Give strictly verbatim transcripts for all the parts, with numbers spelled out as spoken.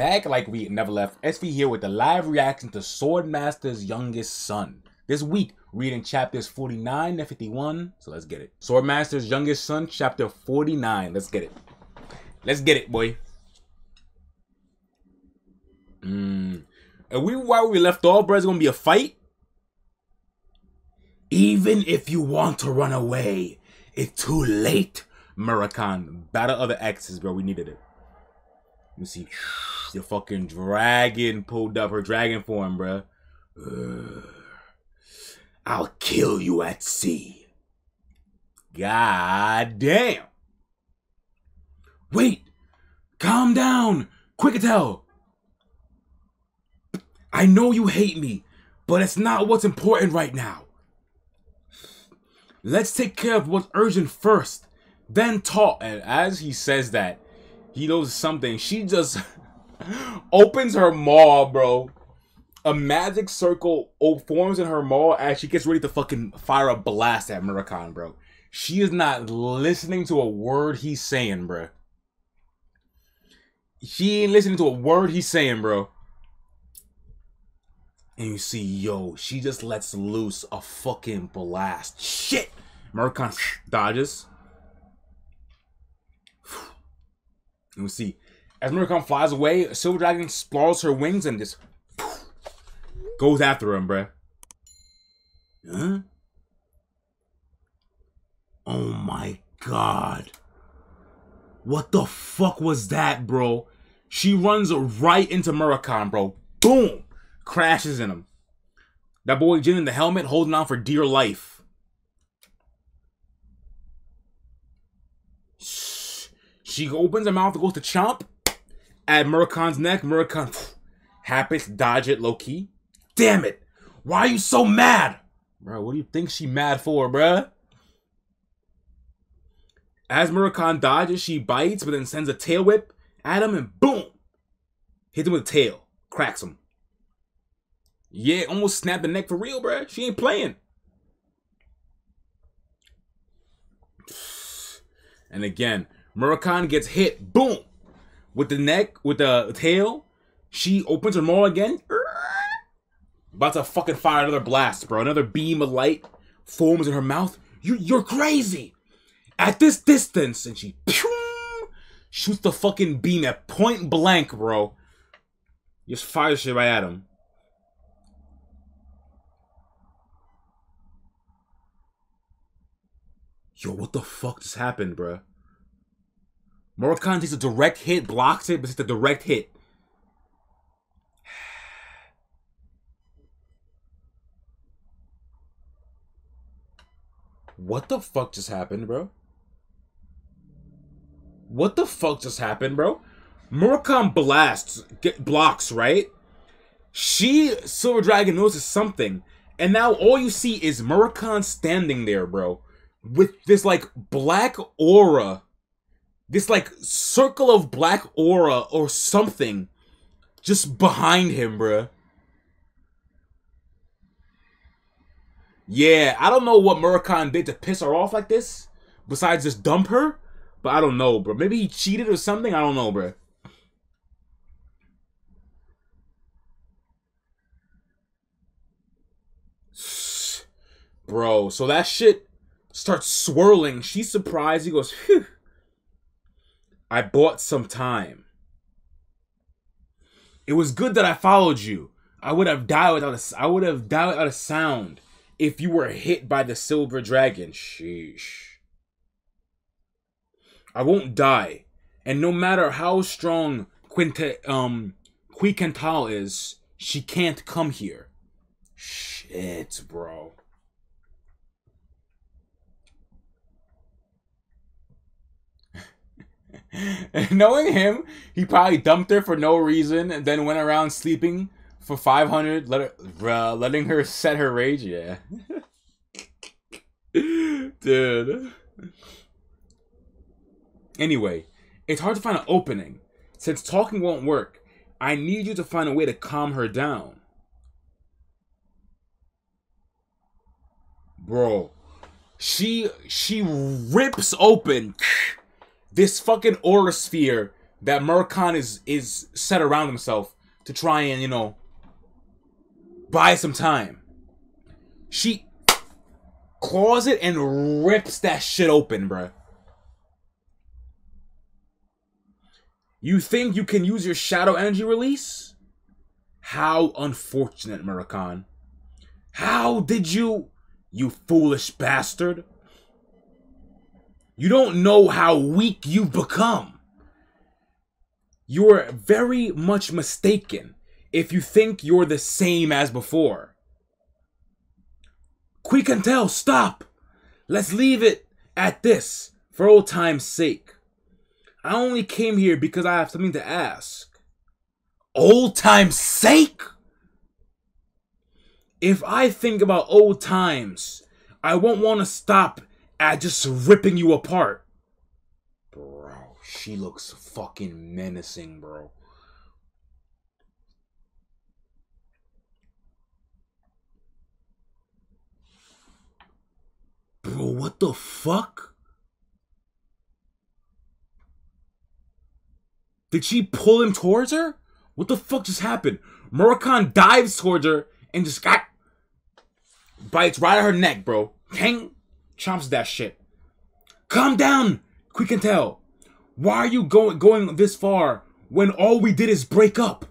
back like we never left. S V here with the live reaction to Swordmaster's Youngest Son. This week, reading chapters forty-nine and fifty-one, so let's get it. Swordmaster's Youngest Son, chapter forty-nine. Let's get it. Let's get it, boy. Mm. Are we why we left off, bro? It's gonna be a fight? Even if you want to run away, it's too late. Murakan, battle of the exes, bro. We needed it. Let me see. The fucking dragon pulled up her dragon form, bro. Ugh. I'll kill you at sea. God damn. Wait. Calm down, Quikantel. I know you hate me, but it's not what's important right now. Let's take care of what's urgent first. Then talk. And as he says that, he knows something. She just opens her maw, bro. A magic circle forms in her maw as she gets ready to fucking fire a blast at Murakan, bro. She is not listening to a word he's saying, bro. She ain't listening to a word he's saying, bro. And you see, yo, she just lets loose a fucking blast. Shit! Murakan dodges. And we see, as Murakan flies away, Silver Dragon sprawls her wings and just poof, goes after him, bruh. Huh? Oh my god. What the fuck was that, bro? She runs right into Murakan, bro. Boom! Crashes in him. That boy Jin in the helmet holding on for dear life. She opens her mouth and goes to chomp at Murakan's neck. Murakan phew, happens to dodge it low-key. Damn it! Why are you so mad? Bro, what do you think she mad for, bruh? As Murakan dodges, she bites, but then sends a tail whip at him and boom! Hits him with a tail. Cracks him. Yeah, almost snapped the neck for real, bruh. She ain't playing. And again, Murakan gets hit, boom, with the neck, with the tail. She opens her maw again. About to fucking fire another blast, bro. Another beam of light forms in her mouth. You, you're crazy. At this distance, and she pew, shoots the fucking beam at point blank, bro. Just fire shit right at him. Yo, what the fuck just happened, bro? Murakan takes a direct hit, blocks it, but it's a direct hit. What the fuck just happened, bro? What the fuck just happened, bro? Murakan blasts, get blocks, right? She, Silver Dragon, notices something. And now all you see is Murakan standing there, bro. With this, like, black aura. This, like, circle of black aura or something just behind him, bruh. Yeah, I don't know what Murakan did to piss her off like this, besides just dump her. But I don't know, bro. Maybe he cheated or something? I don't know, bruh. Bro, so that shit starts swirling. She's surprised. He goes, phew. I bought some time. It was good that I followed you. I would have died without a, I would have died without a sound if you were hit by the silver dragon. Sheesh. I won't die. And no matter how strong Quinte, um, Quikantel is, she can't come here. Shit, bro. Knowing him, he probably dumped her for no reason and then went around sleeping for five hundred, let her, bruh, letting her set her rage. Yeah. Dude. Anyway, it's hard to find an opening. Since talking won't work, I need you to find a way to calm her down. Bro. She, she rips open... this fucking aura sphere that Murakan is is set around himself to try and, you know, buy some time. She claws it and rips that shit open, bruh. You think you can use your shadow energy release? How unfortunate, Murakan. How did you, you foolish bastard? You don't know how weak you've become. You're very much mistaken if you think you're the same as before. Quikantel, stop. Let's leave it at this for old time's sake. I only came here because I have something to ask. Old time's sake? If I think about old times, I won't want to stop at just ripping you apart. Bro, she looks fucking menacing, bro. Bro, what the fuck? Did she pull him towards her? What the fuck just happened? Murakan dives towards her and just got... bites right at her neck, bro. Hang, chomps that shit. Calm down, Quikantel. Why are you going going this far when all we did is break up?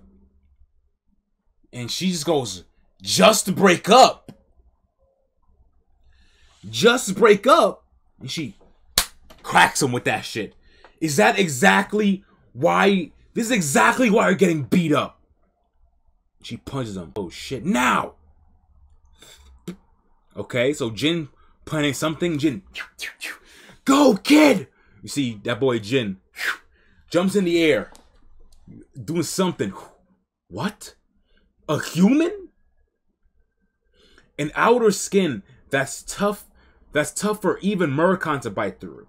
And she just goes, just break up. Just break up. And she cracks him with that shit. Is that exactly... why? This is exactly why you're getting beat up. She punches him. Oh shit, now! Okay, so Jin planning something. Jin, go kid! You see that boy Jin jumps in the air, doing something. What? A human? An outer skin that's tough, that's tough for even Murakan to bite through.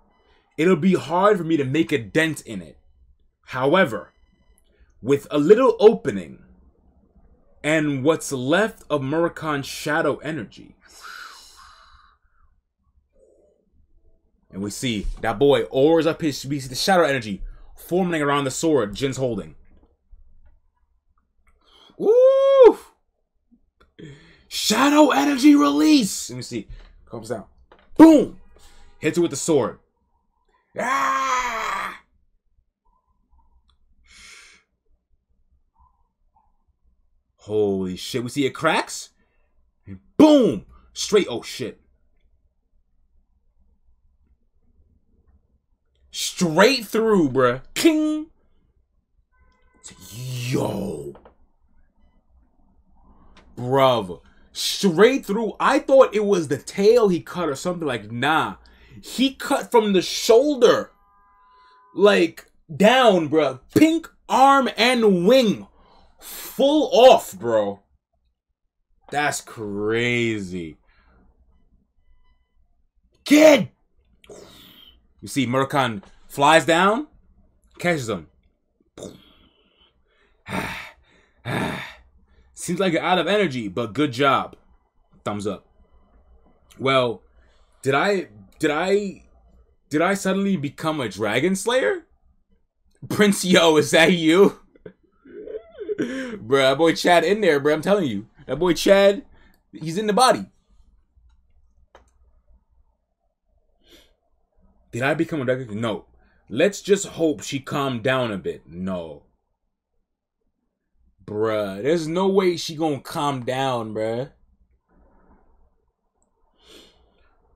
It'll be hard for me to make a dent in it. However, with a little opening and what's left of Murakan's shadow energy. And we see that boy oars up his, we see the shadow energy forming around the sword Jin's holding. Woo! Shadow energy release! Let me see. Comes down. Boom! Hits it with the sword. Ah! Holy shit, we see it cracks, and boom, straight, oh shit. Straight through, bruh. King. Yo. Bruv, straight through. I thought it was the tail he cut or something, like, nah. He cut from the shoulder, like, down, bruh. Pink arm and wing. Full off, bro. That's crazy. Kid! You see Murakan flies down, catches him. Seems like you're out of energy, but good job. Thumbs up. Well, did I did I did I suddenly become a dragon slayer? Prince Yo, is that you? Bruh, that boy Chad in there, bruh. I'm telling you. That boy Chad, he's in the body. Did I become a doctor? No. Let's just hope she calmed down a bit. No. Bruh, there's no way she gonna calm down, bruh.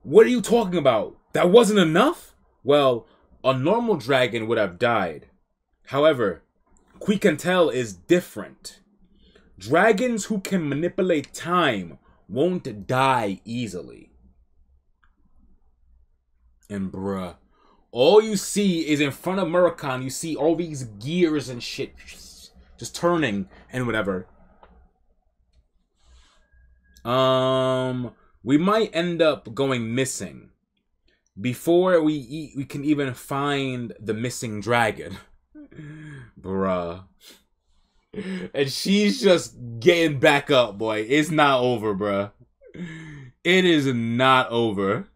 What are you talking about? That wasn't enough? Well, a normal dragon would have died. However... Quikantel is different. Dragons who can manipulate time won't die easily. And bruh, all you see is in front of Murakan, you see all these gears and shit just turning and whatever. Um, we might end up going missing before we e we can even find the missing dragon. Bruh. And she's just getting back up, boy. It's not over, bruh. It is not over.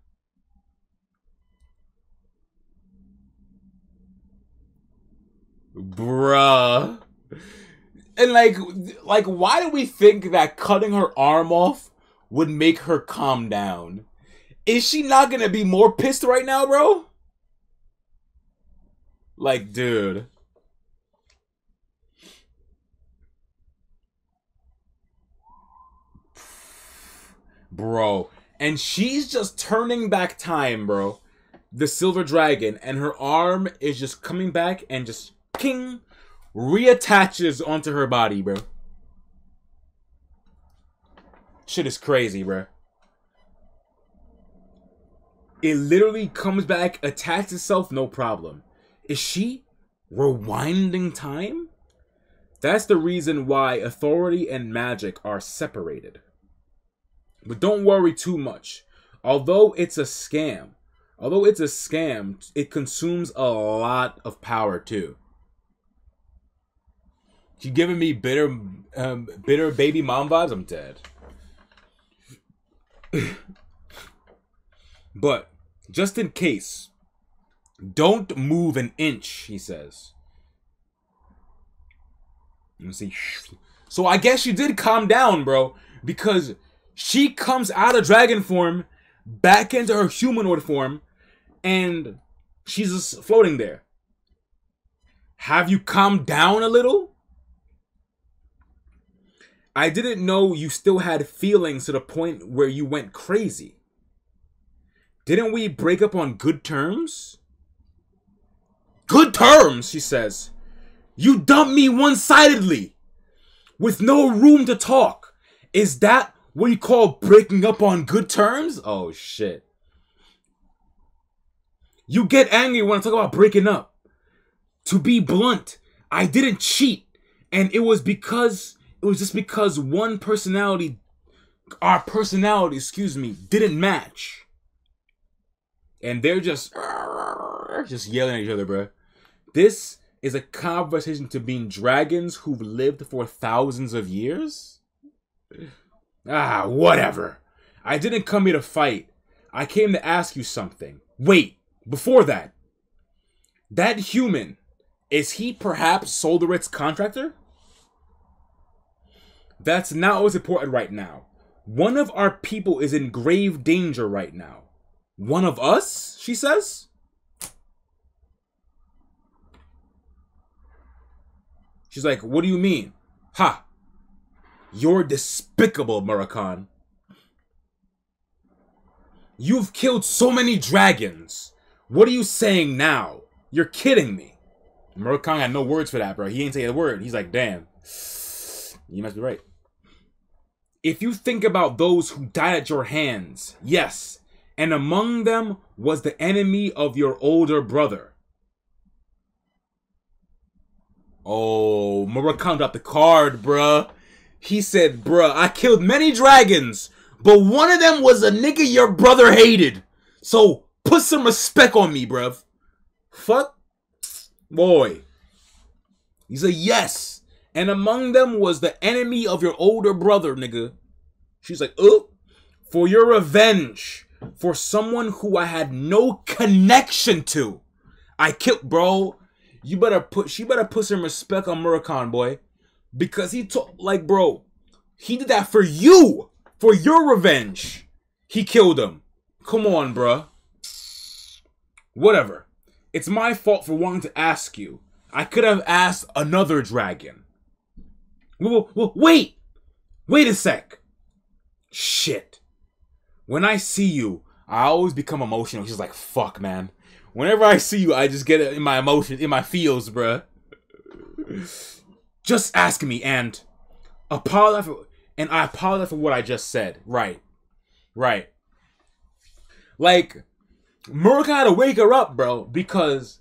Bruh. And like, like, why do we think that cutting her arm off would make her calm down? Is she not gonna be more pissed right now, bro? Like, dude. Bro. And she's just turning back time, bro. The silver dragon. And her arm is just coming back and just king reattaches onto her body, bro. Shit is crazy, bro. It literally comes back, attacks itself, no problem. Is she rewinding time? That's the reason why authority and magic are separated. But don't worry too much. Although it's a scam, although it's a scam, it consumes a lot of power too. You giving me bitter, um, bitter baby mom vibes? I'm dead. But just in case, don't move an inch, he says. Let me see. So I guess she did calm down, bro, because she comes out of dragon form back into her humanoid form, and she's just floating there. Have you calmed down a little? I didn't know you still had feelings to the point where you went crazy. Didn't we break up on good terms? Good terms, she says. You dumped me one-sidedly with no room to talk. Is that what you call breaking up on good terms? Oh, shit. You get angry when I talk about breaking up. To be blunt, I didn't cheat. And it was because... It was just because one personality, our personality, excuse me, didn't match. And they're just, just yelling at each other, bro. This is a conversation to being dragons who've lived for thousands of years? Ah, whatever. I didn't come here to fight. I came to ask you something. Wait, before that. That human, is he perhaps Solderit's contractor? That's not what's important right now. One of our people is in grave danger right now. One of us, she says? She's like, what do you mean? Ha! You're despicable, Murakan. You've killed so many dragons. What are you saying now? You're kidding me. Murakan had no words for that, bro. He ain't say a word. He's like, damn. You must be right. If you think about those who died at your hands, yes, and among them was the enemy of your older brother. Oh, Murakan dropped the card, bruh. He said, bruh, I killed many dragons, but one of them was a nigga your brother hated. So put some respect on me, bruv. Fuck. Boy. He said, yes. And among them was the enemy of your older brother, nigga. She's like, oh, for your revenge. For someone who I had no connection to. I killed, bro. You better put, she better put some respect on Murakan, boy. Because he took, like, bro, he did that for you. For your revenge. He killed him. Come on, bruh. Whatever. It's my fault for wanting to ask you. I could have asked another dragon. Wait! Wait a sec! Shit. When I see you, I always become emotional. She's like, fuck, man. Whenever I see you, I just get it in my emotions, in my feels, bruh. Just ask me, and apologize for, and I apologize for what I just said. Right. Right. Like, Murakan had to wake her up, bro, because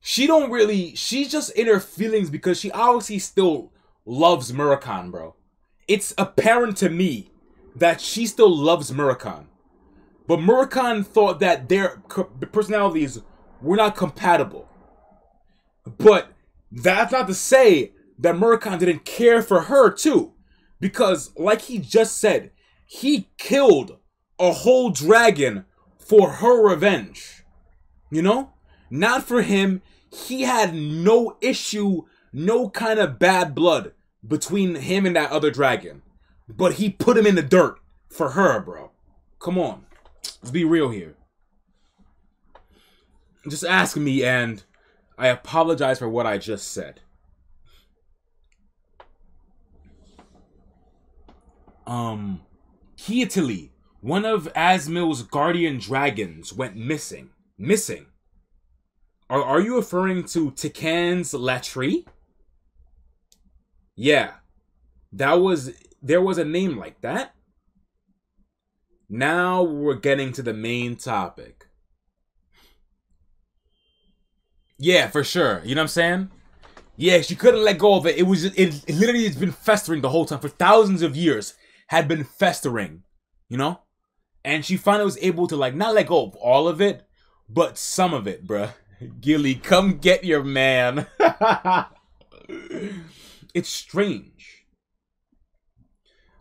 she don't really... She's just in her feelings because she obviously still... loves Murakan, bro. It's apparent to me that she still loves Murakan. But Murakan thought that their personalities were not compatible. But that's not to say that Murakan didn't care for her too. Because like he just said, he killed a whole dragon for her revenge. You know? Not for him. he had no issue, no kind of bad blood between him and that other dragon. But he put him in the dirt for her, bro. Come on. Let's be real here. Just ask me, and I apologize for what I just said. Um, Quikantel, one of Asmil's guardian dragons, went missing. Missing? Are, are you referring to Tikan's Latri? Yeah. That was... There was a name like that? Now we're getting to the main topic. Yeah, for sure. You know what I'm saying? Yeah, she couldn't let go of it. It was it, it literally has been festering the whole time for thousands of years. Had been festering, you know? And she finally was able to, like, not let go of all of it, but some of it, bruh. Gilly, come get your man. It's strange.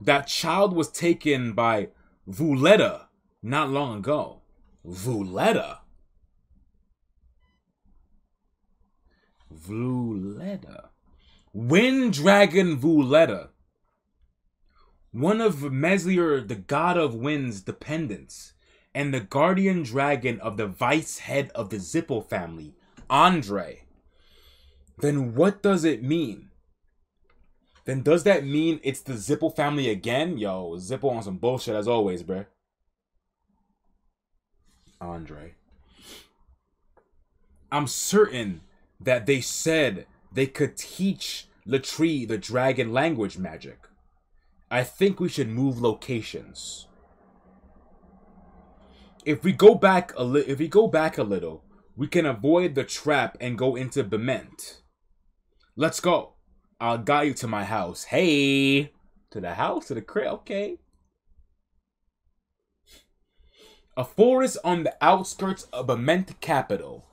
That child was taken by Vuletta not long ago. Vuletta? Vuletta. Wind Dragon Vuletta. One of Meslier, the god of wind's dependents, and the guardian dragon of the vice head of the Zippo family, Andre. Then what does it mean? Then does that mean it's the Zippo family again? Yo, Zippo on some bullshit as always, bruh. Andre. I'm certain that they said they could teach Latri the dragon language magic. I think we should move locations. If we go back a li if we go back a little, we can avoid the trap and go into Bement. Let's go. I'll guide you to my house. Hey! To the house? To the crib? Okay. A forest on the outskirts of Bement capital.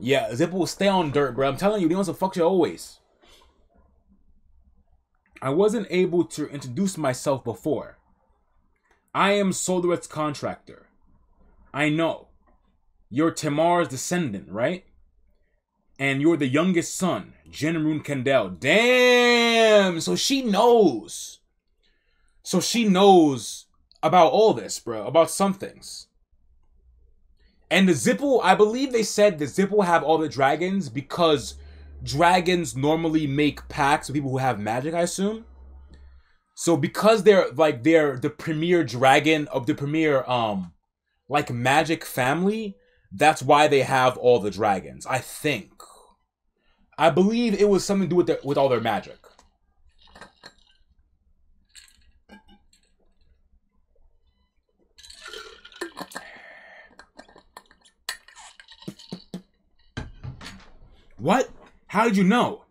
Yeah, Zippo will stay on dirt, bro. I'm telling you, they want some fuck shit always. I wasn't able to introduce myself before. I am Solderet's contractor. I know. You're Tamar's descendant, right? And you're the youngest son, Jin Runcandel. Damn! So she knows. So she knows about all this, bro. About some things. And the Zippo, I believe they said the Zippo have all the dragons because dragons normally make pacts with people who have magic, I assume. So because they're, like, they're the premier dragon of the premier, um, like, magic family, that's why they have all the dragons, I think. I believe it was something to do with their, with all their magic. What? How did you know?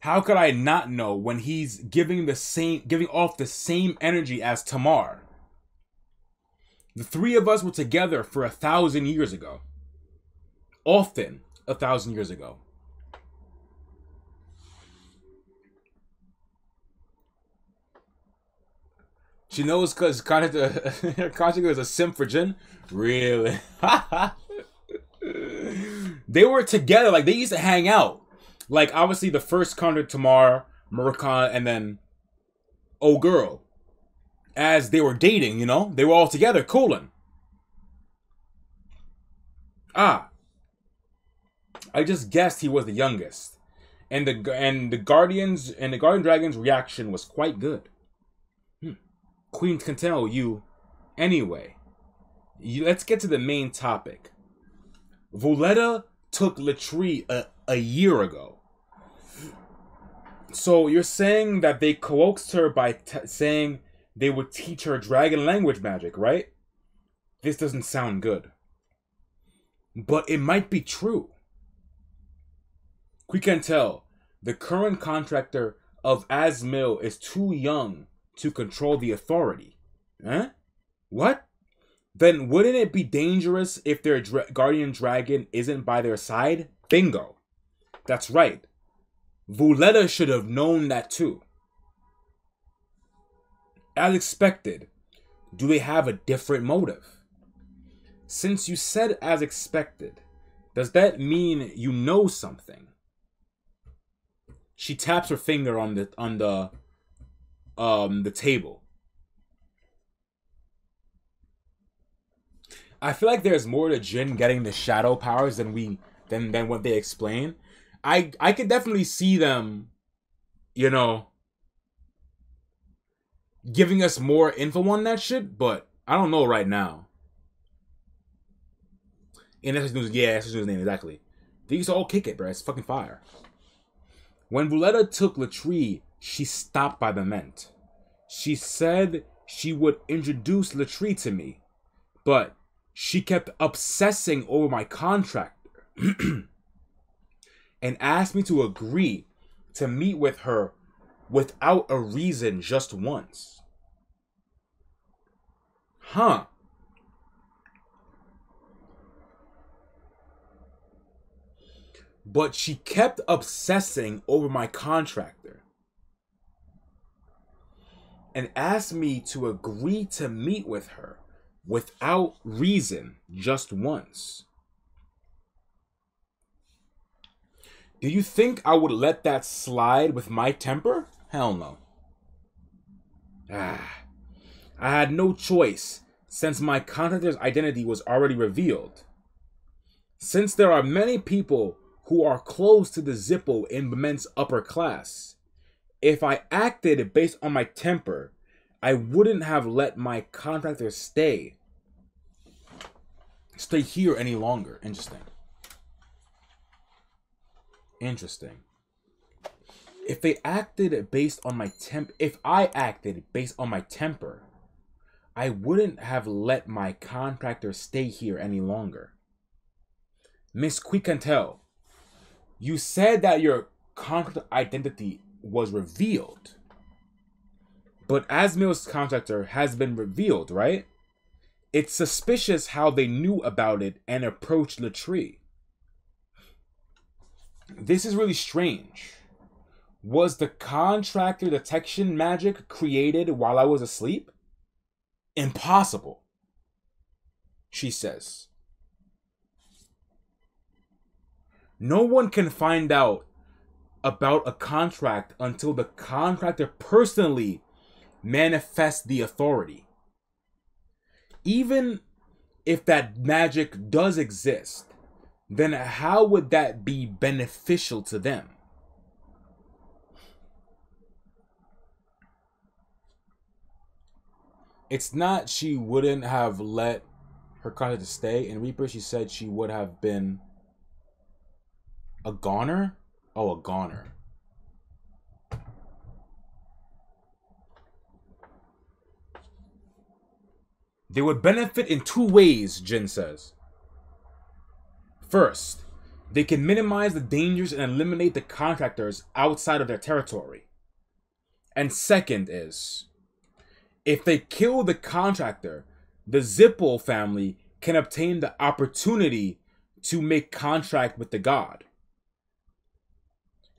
How could I not know when he's giving the same, giving off the same energy as Tamar? The three of us were together for a thousand years ago. Often a thousand years ago. She knows because her contractor is a simp for Jin? Really? They were together, like, they used to hang out. Like, obviously, the first contract, Tamar, Murakan, and then Oh Girl. As they were dating, you know? They were all together, cooling. Ah. I just guessed he was the youngest. And the and the Guardians and the Guardian Dragon's reaction was quite good. Hmm. Queen can tell you anyway. You, let's get to the main topic. Vuletta took Latri a, a year ago. So you're saying that they coaxed her by t saying they would teach her dragon language magic, right? This doesn't sound good. But it might be true. Quikantel, the current contractor of Asmil, is too young to control the authority. Huh? What? Then wouldn't it be dangerous if their dra guardian dragon isn't by their side? Bingo. That's right. Vuletta should have known that too. As expected, do they have a different motive? Since you said as expected, Does that mean you know something? She taps her finger on the on the um the table. I feel like there's more to Jin getting the shadow powers than we than than what they explain. I I could definitely see them, you know, giving us more info on that shit, but I don't know right now. And that's his news. Yeah, that's his news name exactly. They used to all kick it, bro. It's fucking fire. When Vuletta took Latri, she stopped by Bement. She said she would introduce Latri to me, but she kept obsessing over my contract and asked me to agree to meet with her without a reason just once. Huh. But she kept obsessing over my contractor and asked me to agree to meet with her without reason just once. Do you think I would let that slide with my temper? Hell no. Ah, I had no choice since my contractor's identity was already revealed. Since there are many people who are close to the Zippo in Bement's upper class, if I acted based on my temper, I wouldn't have let my contractor stay. Stay here any longer. Interesting. Interesting. If they acted based on my temp, if I acted based on my temper, I wouldn't have let my contractor stay here any longer. Miss Quikantel, you said that your contract identity was revealed, but Asmil's contractor has been revealed, right? It's suspicious how they knew about it and approached Latri. This is really strange. Was the contractor detection magic created while I was asleep? Impossible, she says. No one can find out about a contract until the contractor personally manifests the authority. Even if that magic does exist, then how would that be beneficial to them? It's not she wouldn't have let her contractor stay. In Reaper, she said she would have been a goner? Oh, a goner. They would benefit in two ways, Jin says. First, they can minimize the dangers and eliminate the contractors outside of their territory. And second is, if they kill the contractor, the Zippo family can obtain the opportunity to make contract with the god.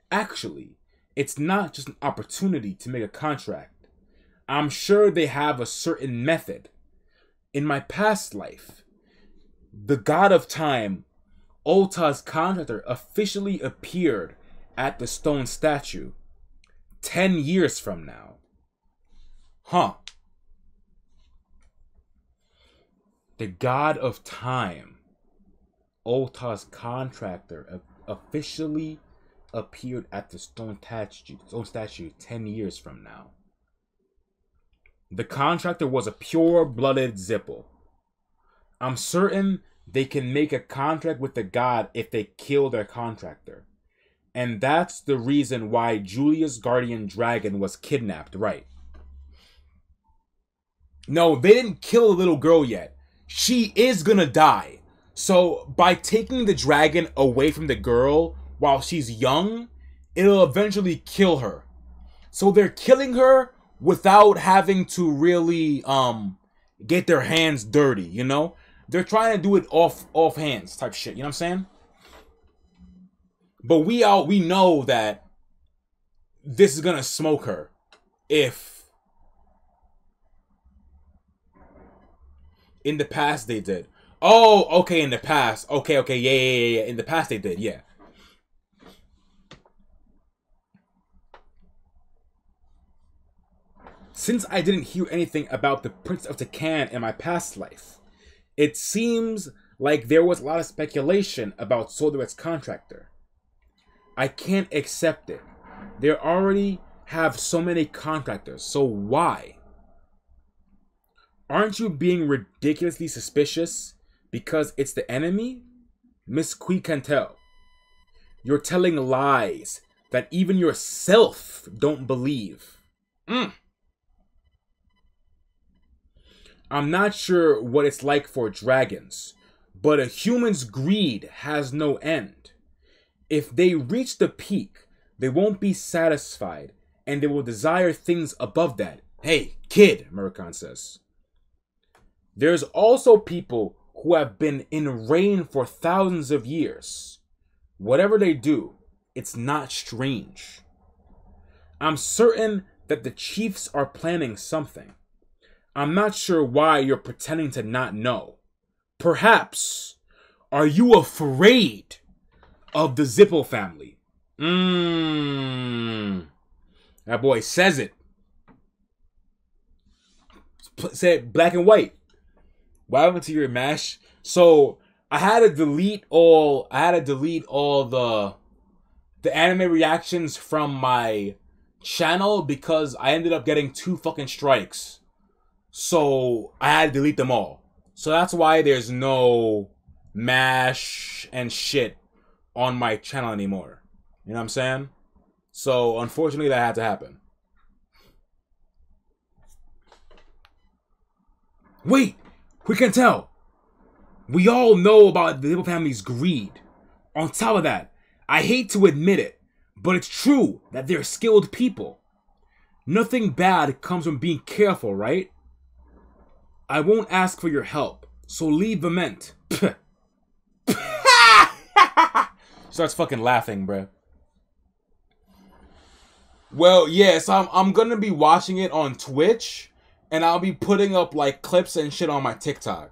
Actually, it's not just an opportunity to make a contract. I'm sure they have a certain method. In my past life, the god of time, Ulta's contractor, officially appeared at the stone statue ten years from now. Huh. The god of time, Ulta's contractor, officially appeared at the stone statue, stone statue ten years from now. The contractor was a pure-blooded Zippo. I'm certain they can make a contract with the god if they kill their contractor. And that's the reason why Julia's guardian dragon was kidnapped, right? No, they didn't kill the little girl yet. She is gonna die. So by taking the dragon away from the girl while she's young, it'll eventually kill her. So they're killing her without having to really um get their hands dirty, you know? They're trying to do it off off hands type shit, you know what I'm saying? But we all we know that this is gonna smoke her if in the past they did. Oh, okay, in the past. Okay, okay, yeah, yeah, yeah, yeah. In the past they did, yeah. Since I didn't hear anything about the Prince of Tikan in my past life, it seems like there was a lot of speculation about Solderet's contractor. I can't accept it. They already have so many contractors, so why? Aren't you being ridiculously suspicious because it's the enemy? Miss Quikantel, you're telling lies that even yourself don't believe. Mm. I'm not sure what it's like for dragons, but a human's greed has no end. If they reach the peak, they won't be satisfied, and they will desire things above that. Hey, kid, Murakan says. There's also people who have been in reign for thousands of years. Whatever they do, it's not strange. I'm certain that the chiefs are planning something. I'm not sure why you're pretending to not know. Perhaps, are you afraid of the Zippo family? Mmm. That boy says it. Said black and white. What happened to your mash? So I had to delete all. I had to delete all the the anime reactions from my channel because I ended up getting two fucking strikes. So I had to delete them all. So that's why there's no mash and shit on my channel anymore. You know what I'm saying? So unfortunately that had to happen. Wait, Quikantel. We all know about the Zippo family's greed. On top of that, I hate to admit it, but it's true that they're skilled people. Nothing bad comes from being careful, right? I won't ask for your help, so leave Bement. Starts fucking laughing, bruh. Well, yeah, so I'm, I'm gonna be watching it on Twitch, and I'll be putting up, like, clips and shit on my TikTok.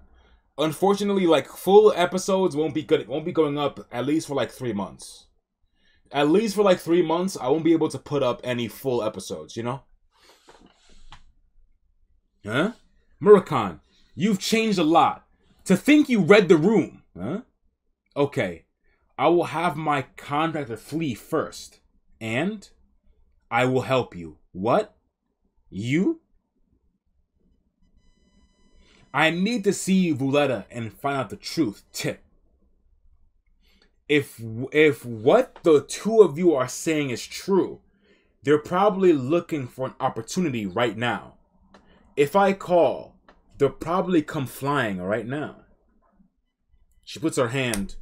Unfortunately, like, full episodes won't be good. Won't be going up at least for, like, three months. At least for, like, three months, I won't be able to put up any full episodes, you know? Huh? Murakan, you've changed a lot. To think you read the room, huh? Okay, I will have my contractor flee first, and I will help you. What? You? I need to see Vuletta and find out the truth. Tip. If if what the two of you are saying is true, they're probably looking for an opportunity right now. If I call, they'll probably come flying right now. She puts her hand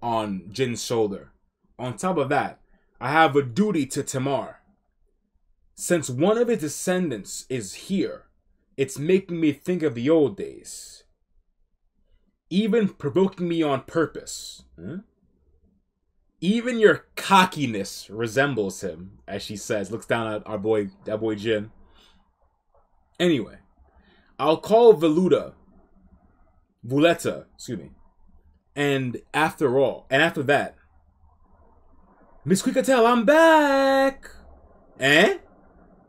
on Jin's shoulder. On top of that, I have a duty to Tamar. Since one of his descendants is here, it's making me think of the old days. Even provoking me on purpose. Huh? Even your cockiness resembles him, as she says, looks down at our boy, that boy Jin. Anyway. I'll call Veluda, Vuletta, excuse me, and after all, and after that, Miss Quikantel, I'm back! Eh?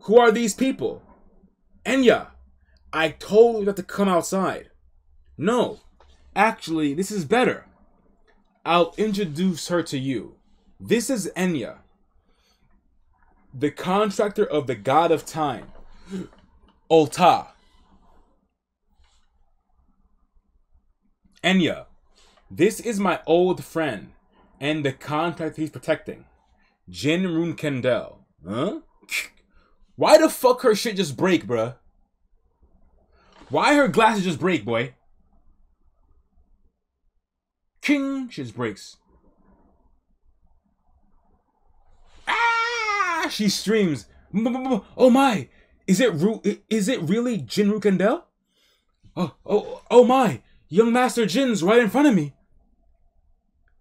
Who are these people? Enya, I told you not to come outside. No, actually, this is better. I'll introduce her to you. This is Enya, the contractor of the God of Time, Ulta. Enya, this is my old friend and the contract he's protecting, Jin Runcandel. Huh? Why the fuck her shit just break, bruh? Why her glasses just break, boy? King, shit just breaks. Ah! She streams. Oh my! Is it ru Is it really Jin Runcandel? Oh, oh, oh my! Young Master Jin's right in front of me.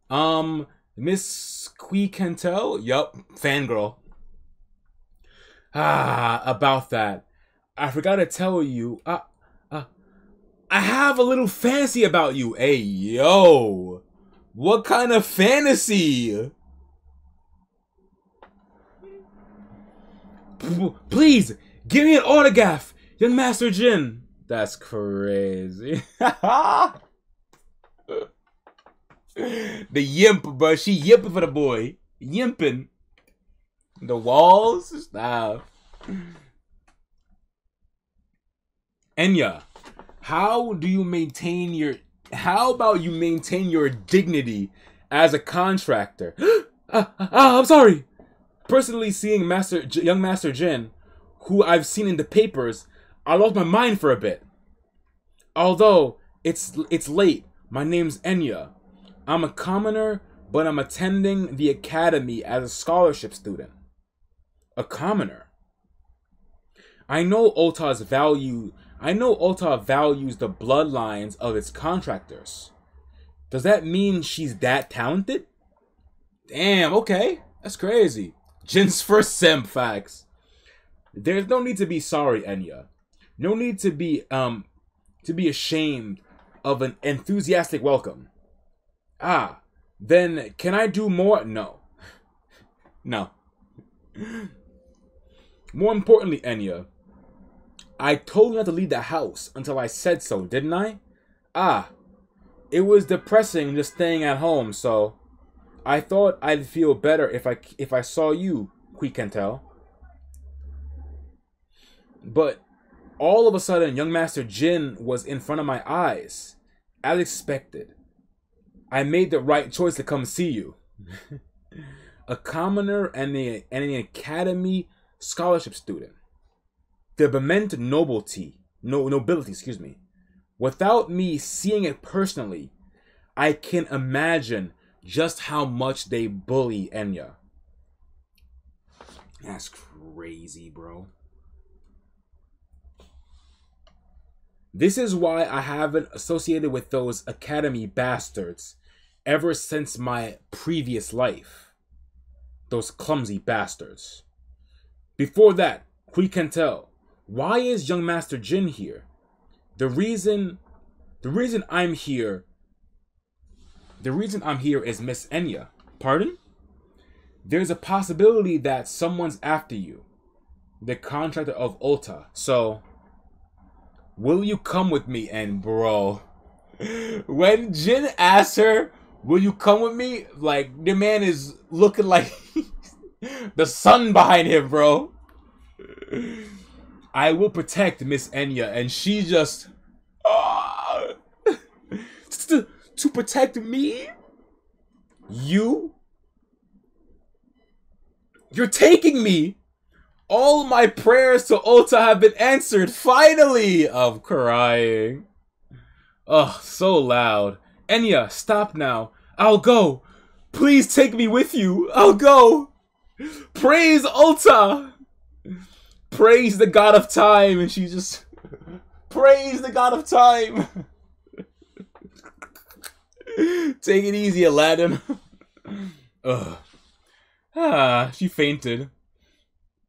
Um, Miss Quikantel? Yup, fangirl. Ah, about that. I forgot to tell you. Uh, uh, I have a little fantasy about you. Hey, yo. What kind of fantasy? Please, give me an autograph, young Master Jin. That's crazy. The yimp, bro. She yimping for the boy. Yimping. The walls? Stop. Enya, how do you maintain your... How about you maintain your dignity as a contractor? uh, uh, I'm sorry. Personally seeing Master J young Master Jin, who I've seen in the papers, I lost my mind for a bit. Although, it's, it's late. My name's Enya. I'm a commoner, but I'm attending the academy as a scholarship student. A commoner. I know Ulta's value... I know Ulta values the bloodlines of its contractors. Does that mean she's that talented? Damn, okay. That's crazy. Jin's first sim facts. There's no need to be sorry, Enya. No need to be um to be ashamed of an enthusiastic welcome. Ah, then can I do more? No. No. More importantly, Enya, I told you not to leave the house until I said so, didn't I? Ah, it was depressing just staying at home, so I thought I'd feel better if I if I saw you, Quikantel. But all of a sudden, young Master Jin was in front of my eyes, as expected. I made the right choice to come see you. A commoner and, a, and an academy scholarship student. The Bement nobility, no nobility, excuse me. Without me seeing it personally, I can imagine just how much they bully Enya. That's crazy, bro. This is why I haven't associated with those academy bastards ever since my previous life. Those clumsy bastards. Before that, Quikantel. Why is young Master Jin here? The reason, the reason I'm here, the reason I'm here is Miss Enya. Pardon? There's a possibility that someone's after you, the contractor of Ulta. So, will you come with me? And bro, when Jin asks her, will you come with me? Like, the man is looking like the sun behind him, bro. I will protect Miss Enya, and she just oh, to, to protect me. You, you're taking me. All my prayers to Ulta have been answered. Finally, I'm crying. Oh, so loud. Enya, stop now. I'll go. Please take me with you. I'll go. Praise Ulta. Praise the god of time, and she just praise the god of time. Take it easy, Aladdin. Ugh. Ah, she fainted.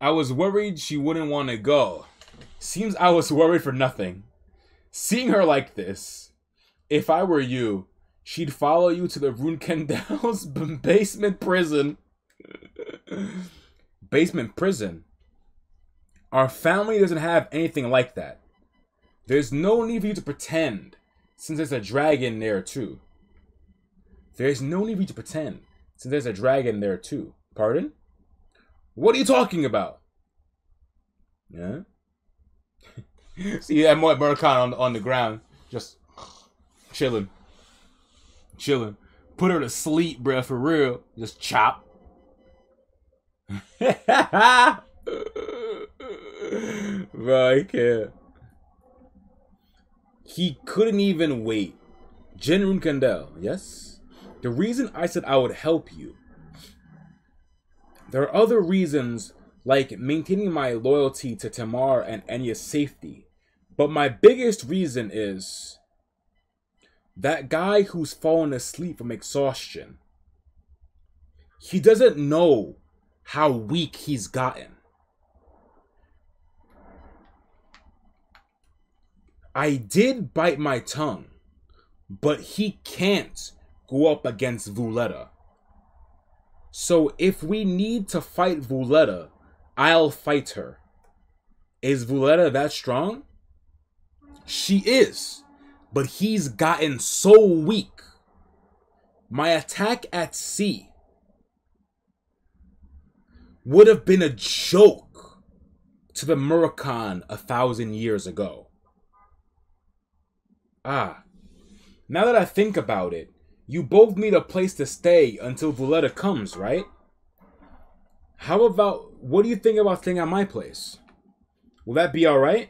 I was worried she wouldn't want to go. Seems I was worried for nothing. Seeing her like this, if I were you, she'd follow you to the Runcandel's basement prison. Basement prison? Our family doesn't have anything like that. There's no need for you to pretend, since there's a dragon there too. There's no need for you to pretend, since there's a dragon there too. Pardon? What are you talking about? Yeah. See that Murakan on on the ground, just chilling, chilling. Put her to sleep, bruh, for real. Just chop. Bro, I can't. He couldn't even wait. Jin Runcandel, yes? The reason I said I would help you. There are other reasons, like maintaining my loyalty to Tamar and Enya's safety. But my biggest reason is that guy who's fallen asleep from exhaustion. He doesn't know how weak he's gotten. I did bite my tongue, but he can't go up against Vuletta. So if we need to fight Vuletta, I'll fight her. Is Vuletta that strong? She is, but he's gotten so weak. My attack at sea would have been a joke to the Murakan a thousand years ago. Ah, now that I think about it, you both need a place to stay until Vuletta comes, right? How about, what do you think about staying at my place? Will that be alright?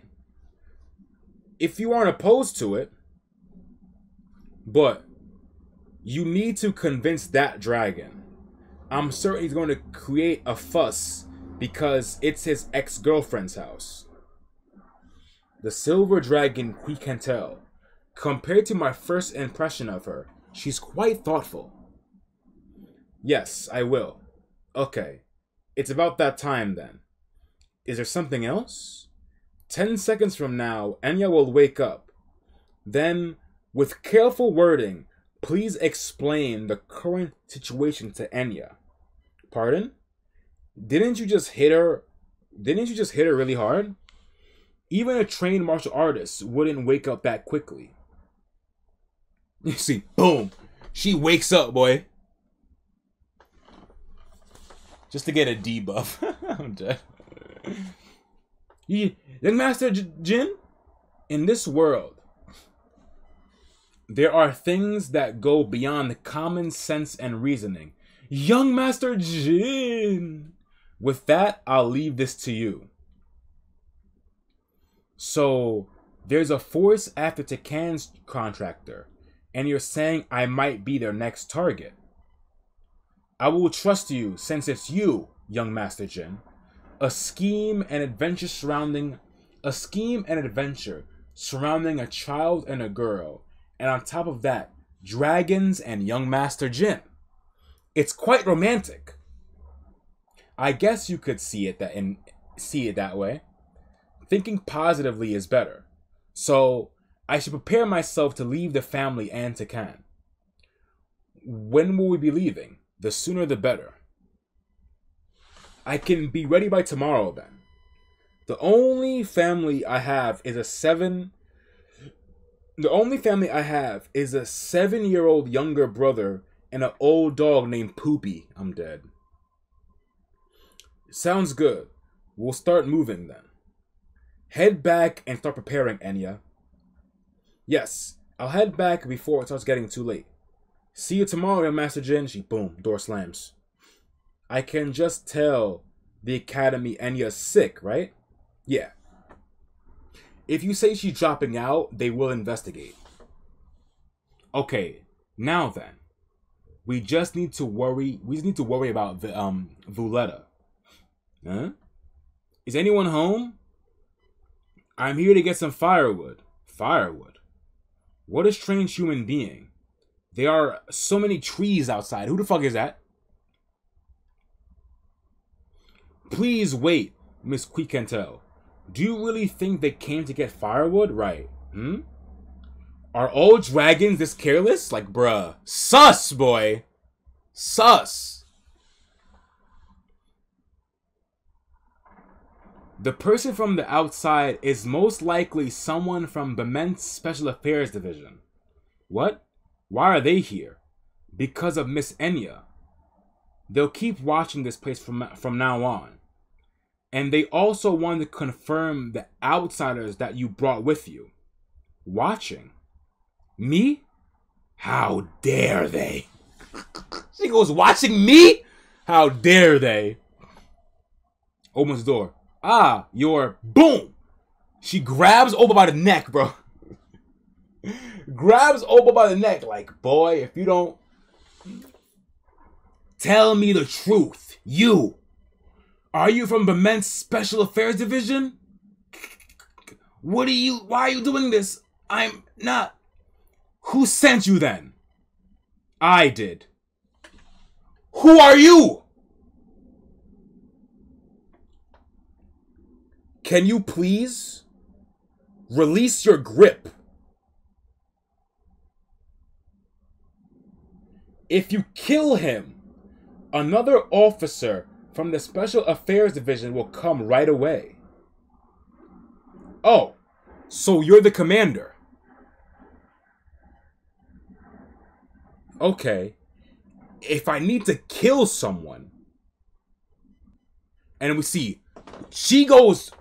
If you aren't opposed to it, but you need to convince that dragon. I'm certain he's going to create a fuss because it's his ex-girlfriend's house. The silver dragon Quikantel. Compared to my first impression of her, she's quite thoughtful. Yes, I will. Okay, it's about that time then. Is there something else? Ten seconds from now, Enya will wake up. Then, with careful wording, please explain the current situation to Enya. Pardon? Didn't you just hit her? Didn't you just hit her really hard? Even a trained martial artist wouldn't wake up that quickly. You see, boom! She wakes up, boy. Just to get a debuff. I'm dead. Young Master Jin, in this world, there are things that go beyond the common sense and reasoning. Young Master Jin! With that, I'll leave this to you. So, there's a force after Tikan's contractor, and you're saying I might be their next target. I will trust you since it's you, Young Master Jin. A scheme and adventure surrounding a scheme and adventure surrounding a child and a girl, and on top of that, dragons and Young Master Jin. It's quite romantic. I guess you could see it that in see it that way. Thinking positively is better. So I should prepare myself to leave the family and Tikan. When will we be leaving? The sooner the better. I can be ready by tomorrow then. The only family I have is a seven... The only family I have is a seven-year-old younger brother and an old dog named Poopy. I'm dead. Sounds good. We'll start moving then. Head back and start preparing, Enya. Yes, I'll head back before it starts getting too late. See you tomorrow, Master Jin. She boom, door slams. I can just tell the academy Enya's sick, right? Yeah. If you say she's dropping out, they will investigate. Okay, now then. We just need to worry we just need to worry about the um Vuletta. Huh? Is anyone home? I'm here to get some firewood. Firewood? What a strange human being. There are so many trees outside. Who the fuck is that? Please wait, Miss Quikantel. Do you really think they came to get firewood? Right. Hmm? Are all dragons this careless? Like, bruh. Sus, boy. Sus. The person from the outside is most likely someone from Bement's Special Affairs Division. What? Why are they here? Because of Miss Enya. They'll keep watching this place from, from now on. And they also want to confirm the outsiders that you brought with you. Watching? Me? How dare they? She goes, watching me? How dare they? Opens the door. Ah, you're... Boom! She grabs Opa by the neck, bro. Grabs Opa by the neck. Like, boy, if you don't... Tell me the truth. You... Are you from Bement's Special Affairs Division? What are you... Why are you doing this? I'm not... Who sent you then? I did. Who are you? Can you please Release your grip. If you kill him, another officer from the Special Affairs Division will come right away. Oh, so you're the commander. Okay, if I need to kill someone, and we see, she goes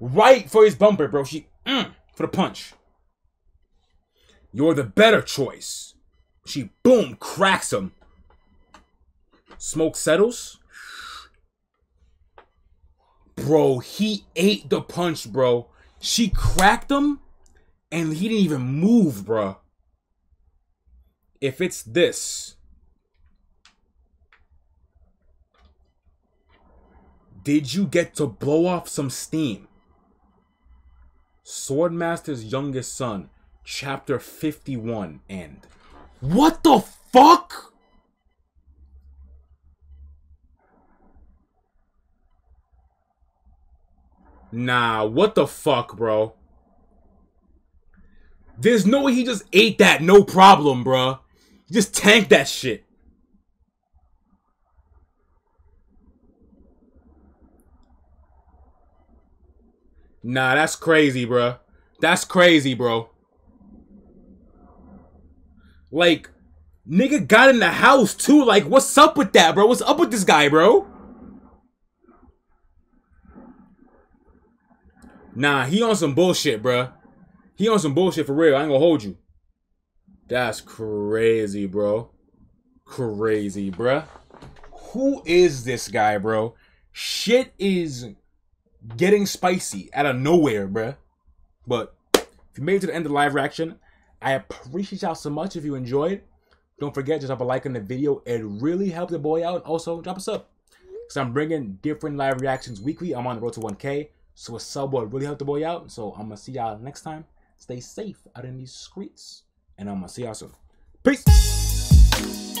right for his bumper, bro. She, mm, for the punch. You're the better choice. She, boom, cracks him. Smoke settles. Bro, he ate the punch, bro. She cracked him, and he didn't even move, bro. If it's this... Did you get to blow off some steam? Swordmaster's Youngest Son, Chapter fifty-one, end. What the fuck? Nah, what the fuck, bro? There's no way he just ate that, no problem, bro. He just tanked that shit. Nah, that's crazy, bro. That's crazy, bro. Like, nigga got in the house, too. Like, what's up with that, bro? What's up with this guy, bro? Nah, he on some bullshit, bro. He on some bullshit for real. I ain't gonna hold you. That's crazy, bro. Crazy, bro. Who is this guy, bro? Shit is... getting spicy out of nowhere, bruh. But if you made it to the end of the live reaction, I appreciate y'all so much. If you enjoyed, don't forget, just drop a like on the video. It really helped the boy out. Also, drop a sub, because I'm bringing different live reactions weekly. I'm on the road to one K, so a sub would really help the boy out. So I'm going to see y'all next time. Stay safe out in these streets, and I'm going to see y'all soon. Peace!